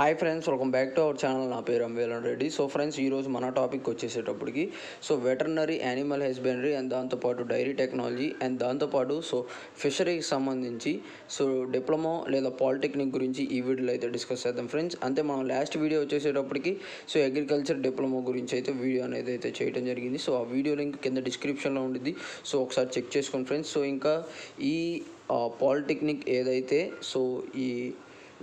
Hi friends, welcome back to our channel. I am Velan. So friends, heroes mana topic koche. So veterinary animal husbandry and dantapadu dairy technology and dantapadu so fishery sambandhinchi so diploma leda polytechnic gurinchi ee video lo discuss chedam friends. Ante manam last video vachesetappudiki so agriculture diploma gurinchi aithe video anedi aithe cheyadam jarigindi. So aa video link kinda description lo undi. So oksaari check cheskoni friends. So inka ee polytechnic edaithe so ee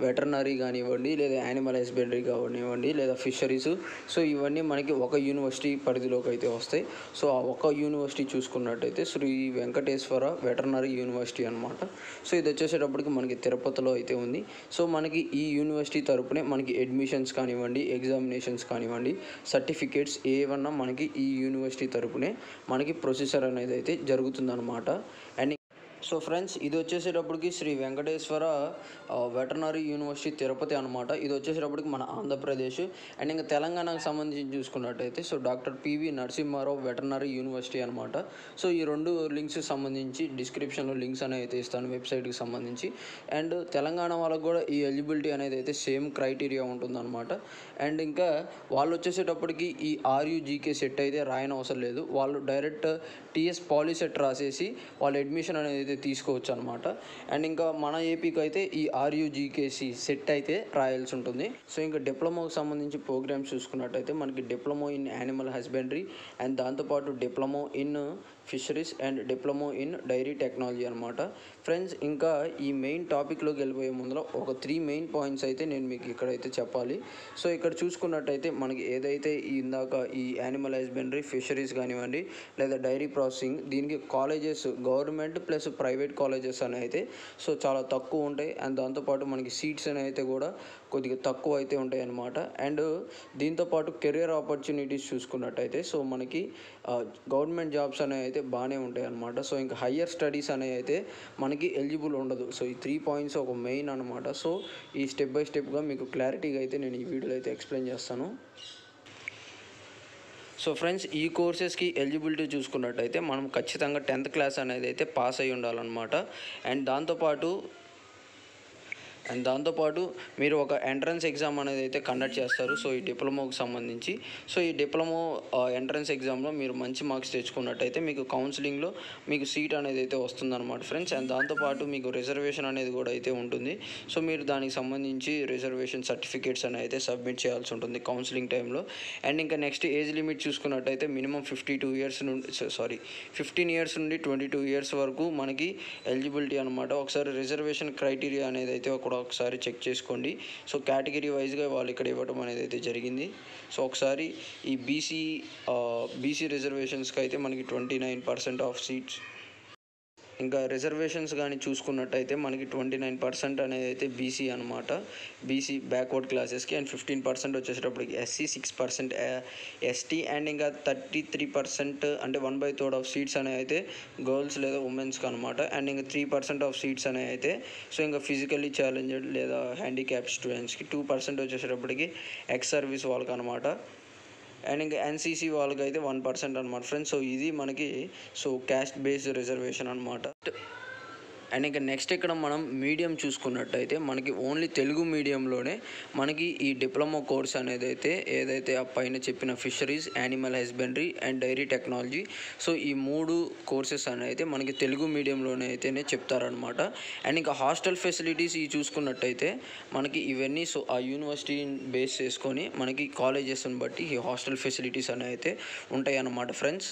veterinary ganivandi leda animal husbandry ganivandi leda fisheries so ivanni manaki oka university పరిధిలోకి అయితే వస్తాయి. So ఆ ఒక university చూసుకున్నట్లయితే Sri Venkateswara veterinary university అన్నమాట. So ఇది వచ్చేసేటప్పటికి మనకి తిరుపతిలో అయితే ఉంది. సో మనకి ఈ యూనివర్సిటీ తరపునే మనకి అడ్మిషన్స్ కానివ్వండి, ఎగ్జామినేషన్స్ కానివ్వండి, సర్టిఫికేట్స్ ఏవన్నా మనకి ఈ యూనివర్సిటీ తరపునే మనకి ప్రొసెసర్ అనేది అయితే జరుగుతుందన్నమాట. అండ్ సో ఫ్రెండ్స్ ఇది వచ్చేసేటప్పటికి శ్రీ వెంకటేశ్వర వెటర్నరీ యూనివర్సిటీ తిరుపతి అనమాట. ఇది వచ్చేసేటప్పటికి మన ఆంధ్రప్రదేశ్. అండ్ ఇంకా తెలంగాణకు సంబంధించి చూసుకున్నట్టయితే so doctor PV Narasimha Rao veterinary university అనమాట. సో ఈ రెండు లింక్స్ సంబంధించి డిస్క్రిప్షన్లో లింక్స్ అనేది అయితే ఇస్తాను వెబ్సైట్కి సంబంధించి. అండ్ తెలంగాణ వాళ్ళకు కూడా ఈ ఎలిజిబిలిటీ అనేది అయితే సేమ్ క్రైటీరియా ఉంటుందన్నమాట. అండ్ ఇంకా వాళ్ళు వచ్చేసేటప్పటికి ఈ ఆర్యూజీకే సెట్ అయితే రాయనవసరం లేదు, వాళ్ళు డైరెక్ట్ టీఎస్ పాలీ సెట్ రాసేసి వాళ్ళు అడ్మిషన్ అనేది తీసుకోవచ్చు అనమాట. అండ్ ఇంకా మన ఏపీకి అయితే ఈ ఆర్యూజీకేసీ సెట్ అయితే రాయాల్సి ఉంటుంది. సో ఇంకా డిప్లొమాకు సంబంధించి ప్రోగ్రామ్స్ చూసుకున్నట్టయితే మనకి diploma in animal husbandry and దాంతోపాటు diploma in fisheries and diploma in dairy technology అనమాట. ఫ్రెండ్స్ ఇంకా ఈ మెయిన్ టాపిక్లోకి వెళ్ళిపోయే ముందులో ఒక 3 మెయిన్ పాయింట్స్ అయితే నేను మీకు ఇక్కడైతే చెప్పాలి. సో ఇక్కడ చూసుకున్నట్టయితే మనకి ఏదైతే ఇందాక ఈ యానిమల్ హస్బెండరీ ఫిషరీస్ కానివ్వండి లేదా డైరీ ప్రాసెసింగ్ దీనికి colleges government plus private colleges అని అయితే సో చాలా తక్కువ ఉంటాయి. అండ్ దాంతోపాటు మనకి సీట్స్ అని అయితే కూడా కొద్దిగా తక్కువ అయితే ఉంటాయి అన్నమాట. అండ్ దీంతోపాటు కెరియర్ ఆపర్చునిటీస్ చూసుకున్నట్టయితే సో మనకి గవర్నమెంట్ జాబ్స్ అనేవి అయితే బాగానే ఉంటాయి అన్నమాట. సో ఇంకా హయ్యర్ స్టడీస్ అనేవి అయితే మనకి ఎలిజిబుల్ ఉండదు. సో ఈ 3 పాయింట్స్ ఒక మెయిన్ అనమాట. సో ఈ స్టెప్ బై స్టెప్గా మీకు క్లారిటీగా అయితే నేను ఈ వీడియోలో అయితే ఎక్స్ప్లెయిన్ చేస్తాను. సో ఫ్రెండ్స్ ఈ కోర్సెస్కి ఎలిజిబిలిటీ చూసుకున్నట్టయితే మనం ఖచ్చితంగా 10th క్లాస్ అనేది అయితే పాస్ అయ్యి ఉండాలన్నమాట. అండ్ దాంతోపాటు మీరు ఒక ఎంట్రన్స్ ఎగ్జామ్ అనేది అయితే కండక్ట్ చేస్తారు. సో ఈ డిప్లొమాకు సంబంధించి సో ఈ డిప్లొమా ఎంట్రన్స్ ఎగ్జామ్లో మీరు మంచి మార్క్స్ తెచ్చుకున్నట్టయితే మీకు కౌన్సిలింగ్లో మీకు సీట్ అనేది అయితే వస్తుందన్నమాట ఫ్రెండ్స్. అండ్ దాంతోపాటు మీకు రిజర్వేషన్ అనేది కూడా అయితే ఉంటుంది. సో మీరు దానికి సంబంధించి రిజర్వేషన్ సర్టిఫికేట్స్ అనేవి అయితే సబ్మిట్ చేయాల్సి ఉంటుంది కౌన్సిలింగ్ టైంలో. అండ్ ఇంకా నెక్స్ట్ ఏజ్ లిమిట్ చూసుకున్నట్టయితే మినిమం 52 years నుండి 15 years నుండి 22 years వరకు మనకి ఎలిజిబిలిటీ అనమాట. ఒకసారి రిజర్వేషన్ క్రైటీరియా అనేది అయితే ఒకసారి చెక్ చేసుకోండి. సో కేటగిరీ వైజ్గా వాళ్ళు ఇక్కడ ఇవ్వటం అనేది అయితే జరిగింది. సో ఒకసారి ఈ బీసీ రిజర్వేషన్స్కి అయితే మనకి 29% ఆఫ్ సీట్స్, ఇంకా రిజర్వేషన్స్ కానీ చూసుకున్నట్టయితే మనకి 29% అనేది అయితే బీసీ అనమాట, బీసీ బ్యాక్వర్డ్ క్లాసెస్కి. అండ్ 15% వచ్చేసేటప్పటికి ఎస్సీ, 6% ఎస్టీ, అండ్ ఇంకా 33% అంటే 1/3 ఆఫ్ సీట్స్ అనేవి అయితే గర్ల్స్ లేదా ఉమెన్స్కి అనమాట. అండ్ ఇంకా 3% ఆఫ్ సీట్స్ అనేవి అయితే సో ఇంకా ఫిజికల్లీ ఛాలెంజ్డ్ లేదా హ్యాండిక్యాప్ స్టూడెంట్స్కి, 2% వచ్చేసేటప్పటికి ఎక్స్ సర్వీస్ వాళ్ళకి అనమాట. అండ్ ఇంకా ఎన్సీసీ వాళ్ళకి అయితే 1% అనమాట ఫ్రెండ్స్. సో ఇది మనకి సో క్యాస్ట్ బేస్డ్ రిజర్వేషన్ అనమాట. అండ్ ఇంకా నెక్స్ట్ ఇక్కడ మనం మీడియం చూసుకున్నట్టయితే మనకి ఓన్లీ తెలుగు మీడియంలోనే మనకి ఈ డిప్లొమా కోర్స్ అనేది అయితే ఏదైతే ఆ పైన చెప్పిన fisheries, animal husbandry and dairy technology so ఈ 3 కోర్సెస్ అనేది అయితే మనకి తెలుగు మీడియంలోనే అయితేనే చెప్తారనమాట. అండ్ ఇంకా హాస్టల్ ఫెసిలిటీస్ ఇవి చూసుకున్నట్టయితే మనకి ఇవన్నీ సో ఆ యూనివర్సిటీని బేస్ చేసుకొని మనకి కాలేజెస్ని బట్టి ఈ హాస్టల్ ఫెసిలిటీస్ అనేవి అయితే ఉంటాయి అన్నమాట ఫ్రెండ్స్.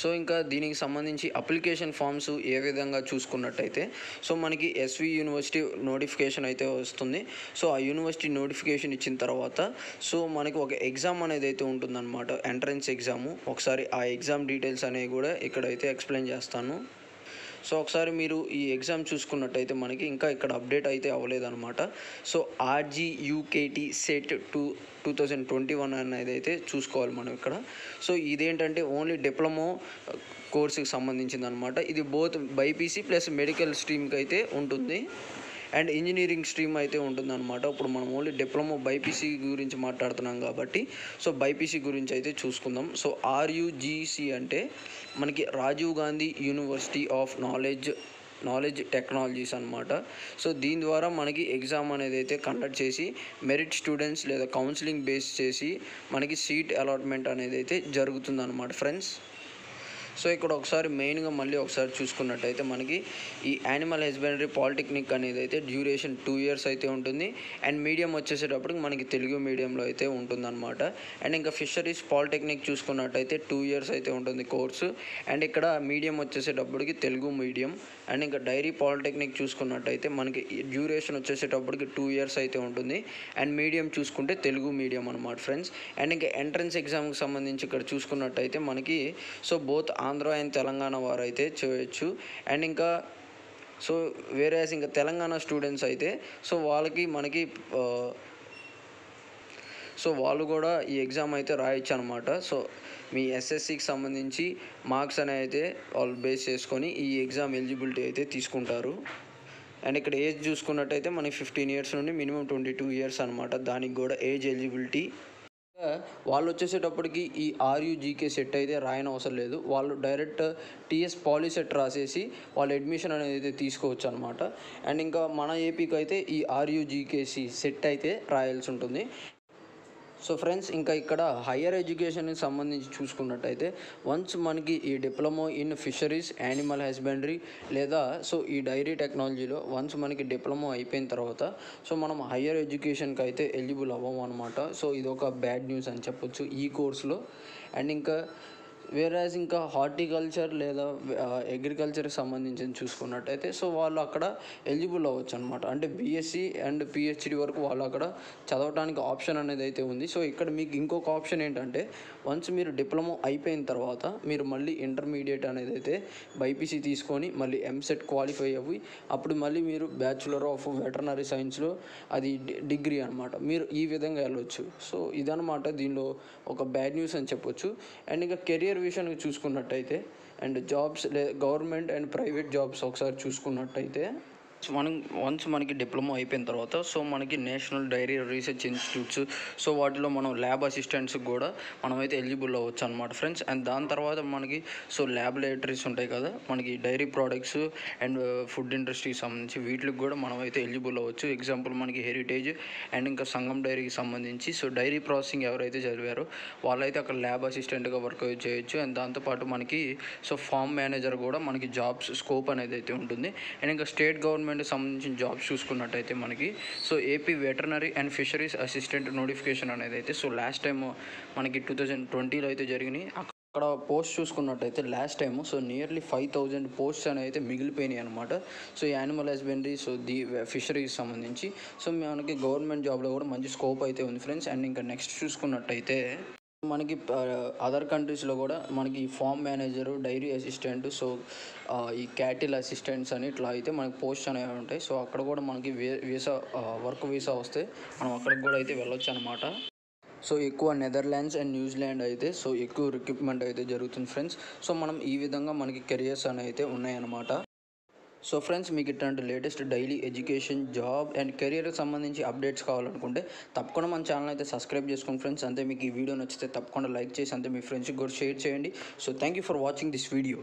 సో ఇంకా దీనికి సంబంధించి అప్లికేషన్ ఫామ్స్ ఏ విధంగా చూసుకున్నట్టయితే సో మనకి ఎస్వి యూనివర్సిటీ నోటిఫికేషన్ అయితే వస్తుంది. సో ఆ యూనివర్సిటీ నోటిఫికేషన్ ఇచ్చిన తర్వాత సో మనకి ఒక ఎగ్జామ్ అనేది అయితే ఉంటుందన్నమాట, ఎంట్రన్స్ ఎగ్జాము. ఒకసారి ఆ ఎగ్జామ్ డీటెయిల్స్ అనేవి కూడా ఇక్కడైతే ఎక్స్ప్లెయిన్ చేస్తాను. సో ఒకసారి మీరు ఈ ఎగ్జామ్ చూసుకున్నట్టయితే మనకి ఇంకా ఇక్కడ అప్డేట్ అయితే అవ్వలేదన్నమాట. సో ఆర్జీయూకేటీ సెట్ 2021 అనేది అయితే చూసుకోవాలి మనం ఇక్కడ. సో ఇదేంటంటే ఓన్లీ డిప్లొమా కోర్సుకి సంబంధించింది అనమాట. ఇది బోత్ బైపీసీ ప్లస్ మెడికల్ స్ట్రీమ్కి అయితే ఉంటుంది అండ్ ఇంజనీరింగ్ స్ట్రీమ్ అయితే ఉంటుందన్నమాట. ఇప్పుడు మనం ఓన్లీ డిప్లొమా బైపీసీ గురించి మాట్లాడుతున్నాం కాబట్టి సో బైపీసీ గురించి అయితే చూసుకుందాం. సో ఆర్యూజీసీ అంటే మనకి Rajiv Gandhi university of knowledge Knowledge Technologies अन्नमाट सो दीन द्वारा मनकी एग्जाम अनेदि कंडक्ट चेसी मेरिट स्टूडेंट्स लेदा काउंसलिंग बेस चेसी मनकी सीट अलॉटमेंट अनेदि जरुगुतुंदन्नमाट फ्रेंड्स సో ఇక్కడ ఒకసారి మెయిన్ గా మళ్ళీ ఒకసారి చూసుకున్నట్లయితే మనకి ఈ యానిమల్ హస్బెండరీ పాలిటెక్నిక్ అనేది అయితే డ్యూరేషన్ 2 ఇయర్స్ అయితే ఉంటుంది అండ్ మీడియం వచ్చేసేటప్పటికి మనకి తెలుగు మీడియం లో అయితే ఉంటుందన్నమాట అండ్ ఇంకా ఫిషరీస్ పాలిటెక్నిక్ చూసుకున్నట్లయితే 2 ఇయర్స్ అయితే ఉంటుంది కోర్సు అండ్ ఇక్కడ మీడియం వచ్చేసేటప్పటికి తెలుగు మీడియం అండ్ ఇంకా డైరీ పాలిటెక్నిక్ చూసుకున్నట్లయితే మనకి డ్యూరేషన్ వచ్చేసేటప్పటికి 2 ఇయర్స్ అయితే ఉంటుంది అండ్ మీడియం చూసుకుంటే తెలుగు మీడియం అన్నమాట ఫ్రెండ్స్ అండ్ ఇంకా ఎంట్రన్స్ ఎగ్జామ్ కి సంబంధించి ఇక్కడ చూసుకున్నట్లయితే మనకి so both Andhra and Telangana varayite cheyochu and inka so whereas inka Telangana students aithe so valaki manaki so వాళ్ళు కూడా ఈ ఎగ్జామ్ అయితే రాయొచ్చు అన్నమాట సో మీ SSC కి సంబంధించి మార్క్స్ అనేది ఆల్ బేస్ చేసుకొని ఈ ఎగ్జామ్ ఎలిజిబిలిటీ అయితే తీసుకుంటారు అండ్ ఇక్కడ ఏజ్ చూసుకున్నట్లయితే మనకి 15 ఇయర్స్ నుండి మినిమం 22 ఇయర్స్ అన్నమాట దానికి కూడా ఏజ్ ఎలిజిబిలిటీ వాళ్ళు వచ్చేసేటప్పటికి ఈ RUGK సెట్ అయితే రాయన అవసరం లేదు వాళ్ళు డైరెక్ట్ TS పాలీ సెట్ రాసేసి వాళ్ళు అడ్మిషన్ అనేది తీసుకోవచ్చు అన్నమాట అండ్ ఇంకా మన ఏపీకి అయితే ఈ RUGKC సెట్ అయితే రాయాల్సి ఉంటుంది సో ఫ్రెండ్స్ ఇంకా ఇక్కడ హైయర్ ఎడ్యుకేషన్ కి సంబంధించి చూసుకున్నట్లయితే వన్స్ మనకి ఈ diploma in fisheries animal husbandry లేదా సో ఈ డైరీ టెక్నాలజీలో వన్స్ మనకి డిప్లొమా అయిపోయిన తర్వాత సో మనం హైయర్ ఎడ్యుకేషన్ కి అయితే ఎలిజిబుల్ అవ్వం అన్నమాట సో ఇది ఒక బ్యాడ్ న్యూస్ అని చెప్పొచ్చు ఈ కోర్సులో అండ్ ఇంకా వేరేస్ ఇంకా హార్టికల్చర్ లేదా అగ్రికల్చర్ సంబంధించి చూసుకున్నట్లయితే సో వాళ్ళు అక్కడ ఎలిజిబుల్ అవ్వచ్చు అన్నమాట అంటే BSc అండ్ PhD వరకు వాళ్ళు అక్కడ చదవడానికి ఆప్షన్ అనేది అయితే ఉంది సో ఇక్కడ మీకు ఇంకొక ఆప్షన్ ఏంటంటే వన్స్ మీరు డిప్లొమా అయిపోయిన తర్వాత మీరు మళ్ళీ ఇంటర్మీడియట్ అనేది అయితే బైపీసీ తీసుకొని మళ్ళీ ఎంసెట్ క్వాలిఫై అయ్యి అప్పుడు మళ్ళీ మీరు బ్యాచిలర్ ఆఫ్ వెటర్నరీ సైన్స్ లో అది డిగ్రీ అన్నమాట మీరు ఈ విధంగా వెళ్ళొచ్చు సో ఇదన్నమాట దీనిలో ఒక బ్యాడ్ న్యూస్ అని చెప్పొచ్చు అండ్ ఇంకా కెరీర్ విషన్ చూసుకున్నట్లయితే and jobs government and private jobs ఒకసారి చూసుకున్నట్లయితే మనం వన్స్ మనకి డిప్లొమా అయిపోయిన తర్వాత సో మనకి national dairy research institutes so వాటిలో మనం ల్యాబ్ అసిస్టెంట్స్ కూడా మనమైతే ఎలిజిబుల్ అవ్వచ్చు అన్నమాట ఫ్రెండ్స్ అండ్ దాని తర్వాత మనకి సో ల్యాబొరేటరీస్ ఉంటాయి కదా మనకి డైరీ ప్రోడక్ట్స్ అండ్ ఫుడ్ ఇండస్ట్రీకి సంబంధించి వీటికి కూడా మనమైతే ఎలిజిబుల్ అవ్వచ్చు ఎగ్జాంపుల్ మనకి హెరిటేజ్ అండ్ ఇంకా సంగం డైరీకి సంబంధించి సో డైరీ ప్రాసెసింగ్ ఎవరైతే చదివారో వాళ్ళైతే అక్కడ ల్యాబ్ అసిస్టెంట్గా వర్క్ చేయొచ్చు అండ్ దాంతోపాటు మనకి సో ఫార్మ్ మేనేజర్ కూడా మనకి జాబ్స్ స్కోప్ అనేది అయితే ఉంటుంది అండ్ ఇంకా స్టేట్ గవర్నమెంట్ సంబంధించిన జాబ్స్ చూసుకున్నట్టయితే మనకి so AP veterinary and fisheries assistant notification అనేది అయితే సో లాస్ట్ టైం మనకి 2020లో అయితే జరిగినాయి అక్కడ పోస్ట్ చూసుకున్నట్టయితే last time so nearly 5000 posts అనేవి అయితే మిగిలిపోయినాయి అన్నమాట సో ఈ animal husbandry so the fisheries సంబంధించి సో మనకి గవర్నమెంట్ జాబ్లో కూడా మంచి స్కోప్ అయితే ఉంది ఫ్రెండ్స్ అండ్ ఇంకా నెక్స్ట్ చూసుకున్నట్టయితే మనకి అదర్ కంట్రీస్లో కూడా మనకి farm manager dairy assistant so ఈ క్యాటిల్ అసిస్టెంట్స్ అని ఇట్లా అయితే మనకి పోస్ట్ అనేవి ఉంటాయి సో అక్కడ కూడా మనకి వీసా వర్క్ వీసా వస్తే మనం అక్కడికి కూడా అయితే వెళ్ళొచ్చు అన్నమాట సో ఎక్కువ నెదర్లాండ్స్ అండ్ న్యూజిలాండ్ అయితే సో ఎక్కువ రిక్రూట్మెంట్ అయితే జరుగుతుంది ఫ్రెండ్స్ సో మనం ఈ విధంగా మనకి కెరియర్స్ అనేవి అయితే ఉన్నాయన్నమాట సో ఫ్రెండ్స్ మీకు ఇట్లాంటి latest daily education job and కెరియర్కి సంబంధించి అప్డేట్స్ కావాలనుకుంటే తప్పకుండా మన ఛానల్ అయితే సబ్స్క్రైబ్ చేసుకోండి ఫ్రెండ్స్ అంతే మీకు ఈ వీడియో నచ్చితే తప్పకుండా లైక్ చేసి అంతే మీ ఫ్రెండ్స్కి కూడా షేర్ చేయండి so thank you for watching this video